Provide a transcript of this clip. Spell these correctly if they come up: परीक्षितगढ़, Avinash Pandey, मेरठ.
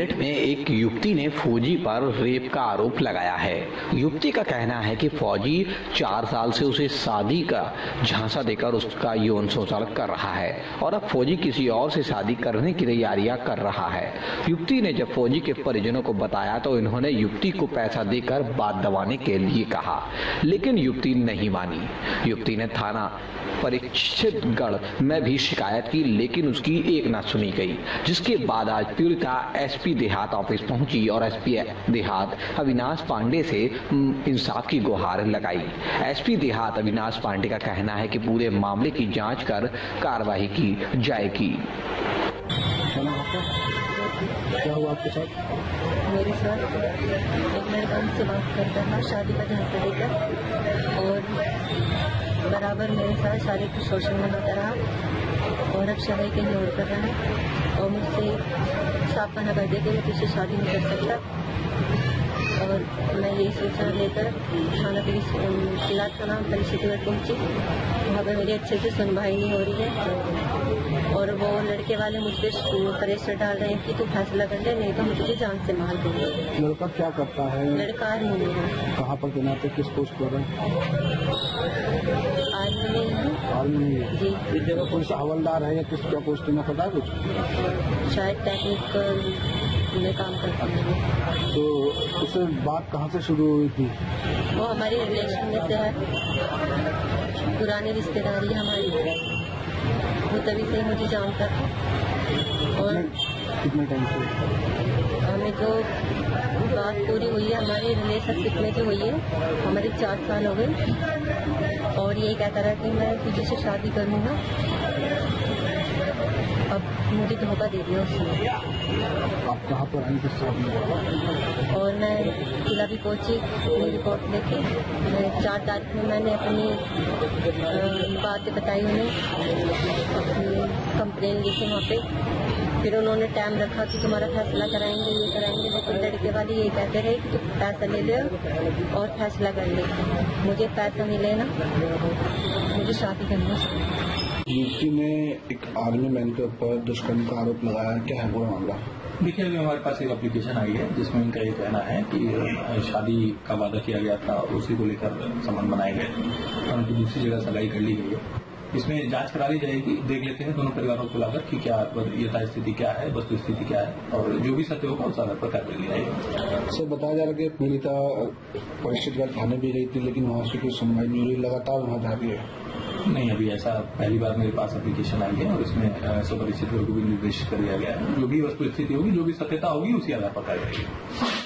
मेरठ में एक युवती ने फौजी पर रेप का आरोप लगाया है। युवती का कहना है कि फौजी 4 साल से उसे शादी का झांसा देकर उसका यौन शोषण कर रहा है और अब फौजी किसी और से शादी करने की तैयारियां कर रहा है। युवती ने जब फौजी के परिजनों को बताया तो इन्होंने युवती को पैसा देकर बात दबाने के लिए कहा, लेकिन युवती नहीं मानी। युवती ने थाना परीक्षितगढ़ में भी शिकायत की, लेकिन उसकी एक ना सुनी गई, जिसके बाद आज पीड़िता एसपी देहात ऑफिस पहुंची और एसपी देहात अविनाश पांडे से इंसाफ की गुहार लगाई। एसपी देहात अविनाश पांडे का कहना है कि पूरे मामले की जांच कर कार्रवाई की जाएगी। क्या हुआ आपके साथ? मेरे साथ एक लड़का मुझसे बात करता था शादी का झांसा देकर और बराबर मेरे साथ शारीरिक शोषण में लगा रहा और अब शहर कहीं और कर रहा है और मुझसे साफ मना कर देते हुए तुझसे शादी नहीं कर सकता। और मैं यही सूचना लेकर थाना पुलिस जिला थाना परिषदगढ़ पहुंची। वहाँ पर मेरी अच्छे से सुनवाई नहीं हो रही है और वो लड़के वाले मुझे प्रेशर डाल रहे हैं कि तू फैसला कर ले, नहीं तो मुझे जान से मार दूंगा। लड़का क्या करता है? लड़का आर्मी है। कहाँ पर तैनात है? किस पोस्ट पर है? आर्मी है। आर्मी है जी। इस जगह कोई हवलदार है या किस क्या पोस्ट में पता है कुछ? शायद टेक्निकल में काम करता है। तो उससे बात कहाँ से शुरू हुई थी? वो हमारी रिलेशन में से है, पुरानी रिश्तेदारी हमारी, वो तभी से मुझे जानता था। और कितने टाइम से हमें तो बात पूरी हुई है, हमारे रिलेशनशिप में तो हुई है, हमारे 4 साल हो गए। और ये कहता रहा कि मैं तुझे से शादी करूँगा, अब मुझे धोखा दे दिया उसने। आप कहाँ पर आएंगे साहब? और मैं किला भी पहुँची अपनी रिपोर्ट लेके। 4 तारीख में मैंने अपनी बातें बताई उन्हें, अपनी कंप्लेन ली थी वहाँ पे। फिर उन्होंने टाइम रखा कि तुम्हारा फैसला कराएंगे, ये कराएंगे। लेकिन लड़के वाले ये कहते रहे कि तुम पैसा ले लो और फैसला कर ले। मुझे पैसा नहीं लेना, मुझे शादी करनी है। युवती ने एक आर्मी मैन के ऊपर दुष्कर्म का आरोप लगाया, क्या है पूरा मामला? देखिए, हमारे पास एक एप्लीकेशन आई है जिसमें इनका ये कहना है कि शादी का वादा किया गया था, उसी को लेकर संबंध बनाए गए थे और दूसरी जगह सगाई कर ली गई है। इसमें जांच करा ली जाएगी, देख लेते हैं दोनों परिवारों को लाकर कि क्या यथा स्थिति क्या है, वस्तु स्थिति क्या है और जो भी सत्य होगा उस आधार पर कार्रवाई जाएगी। सर, बताया जा रहा है कि पीड़िता परिषदगढ़ थाने भी गई थी, लेकिन वहाँ से कोई सुनवाई नहीं हो रही, लगातार वहाँ जा रही है। नहीं, अभी ऐसा पहली बार मेरे पास एप्लीकेशन आई है और इसमें सब परिचित लोगों को भी निर्देशित कर दिया गया है, जो भी वस्तु स्थिति होगी, जो भी सत्यता होगी, उसी आधार पर कार्रवाई होगी।